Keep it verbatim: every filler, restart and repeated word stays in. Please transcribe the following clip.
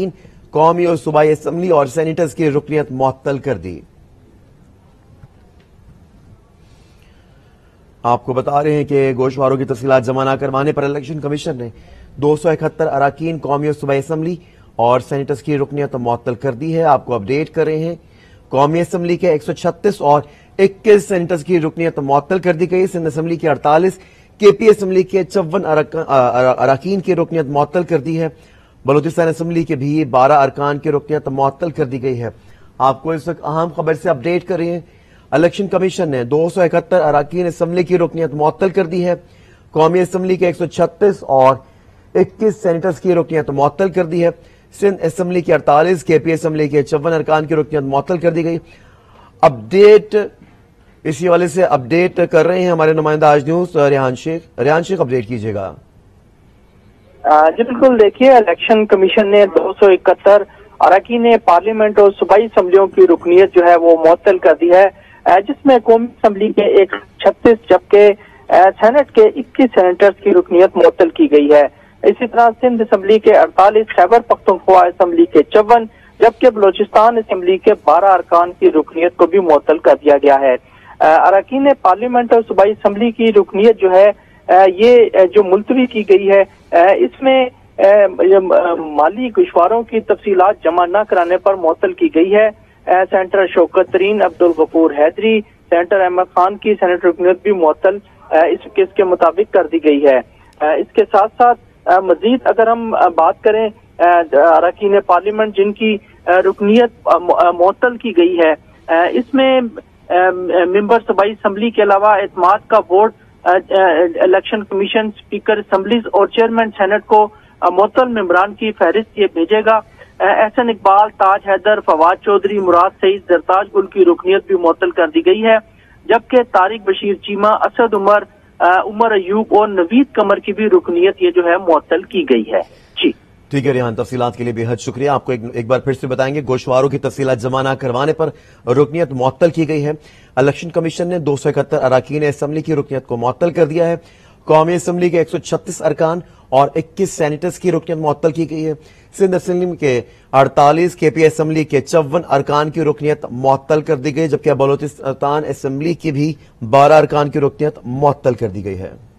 अरकान कौमी और सूबाई असम्बली और सेनेटर्स की रुकनियत मुअत्तल कर दी। आपको बता रहे हैं कि गोशवारों की तफसीलात जमा न करवाने पर इलेक्शन कमीशन ने दो सौ इकहत्तर अरकान कौमी और सूबाई असम्बली और सेनेटर्स की रुकनियत मुअत्तल कर दी है। आपको अपडेट कर रहे हैं कौमी असम्बली के एक सौ छत्तीस और इक्कीस सेनेटर्स की रुकनियत मुअत्तल कर दी गई। सिंध असम्बली की अड़तालीस, केपी असम्बली के चौवन अरकान की रुकनियत मुअत्तल कर दी है। बलूचिस्तान असम्बली के भी बारह अरकान की रुकनियत मुअत्तल कर दी गई है। आपको इस वक्त अहम खबर से अपडेट कर रहे हैं। इलेक्शन कमीशन ने दो सौ इकहत्तर अरकान असम्बली की रुकनियत मुअत्तल कर दी है। कौमी असम्बली के एक सौ छत्तीस और इक्कीस सेनेटर्स की रुकनियत मुअत्तल कर दी है। सिंध असम्बली की अड़तालीस, केपी असम्बली के चौवन अरकान की रुकनियत मुअत्तल कर दी गई। अपडेट इसी वाले से अपडेट कर रहे हैं हमारे नुमाइंदा आज न्यूज रेहान शेख। रेहान शेख अपडेट कीजिएगा। जी बिल्कुल, देखिए इलेक्शन कमीशन ने दो सौ इकहत्तर अरकान पार्लियामेंट और सूबाई असम्बलियों की रुकनियत जो है वो मुअत्तल कर दी है, जिसमें कौमी असम्बली के एक सौ छत्तीस जबकि सेनेट के इक्कीस सेनेटर्स की रुकनियत मुअत्तल की गई है। इसी तरह सिंध असम्बली के अड़तालीस, खैबर पख्तूनख्वा असम्बली के चौवन जबकि बलोचिस्तान असम्बली के बारह अरकान की रुकनियत को भी मुअत्तल कर दिया गया है। अरकान पार्लियामेंट और सूबाई असम्बली की रुकनियत जो है ये जो मुलतवी की गई है, इसमें माली गुशवारों की तफसीलात जमा न कराने पर मुअत्तल की गई है। सेनेटर शौकत तरीन, अब्दुल गफूर हैदरी, सेनेटर अहमद खान की सेनेट रुकनियत भी मुअत्तल इस केस के मुताबिक कर दी गई है। इसके साथ साथ मजीद अगर हम बात करें अरकान पार्लियामेंट जिनकी रुकनियत मुअत्तल की गई है, इसमें मेंबर सूबाई असम्बली के अलावा एतमाद का vote election commission speaker assemblies और चेयरमैन सेनेट को मुअत्तल मेंबरान की फहरिस्त ये भेजेगा। एहसन इकबाल, ताज हैदर, फवाद चौधरी, मुराद सईद, जरताज गुल की रुकनियत भी मुअत्तल कर दी गई है, जबकि तारिक बशीर चीमा, असद उमर, उमर अयूब और नवीद कमर की भी रुकनियत ये जो है मुअत्तल की गई है। जी ठीक है रेहान, तफसीलात के लिए बेहद शुक्रिया। आपको एक, एक बार फिर से बताएंगे गोशवारों की तफसीलात जमा न करवाने पर रुकनियत मुअत्तल की गई है। इलेक्शन कमीशन ने दो सौ इकहत्तर अरकान असम्बली की रुकनियत को मुअत्तल कर दिया है। कौमी असम्बली के एक सौ छत्तीस अरकान और इक्कीस सेनेटर्स की रुकनियत मुअत्तल की गई है। सिंध असम्बली के अड़तालीस, केपी असम्बली के चौवन अरकान की रुकनियत मुअत्तल कर दी गई जबकि बलोचिस्तान असम्बली की भी बारह अरकान की रुकनियत मुअत्तल कर दी गई है।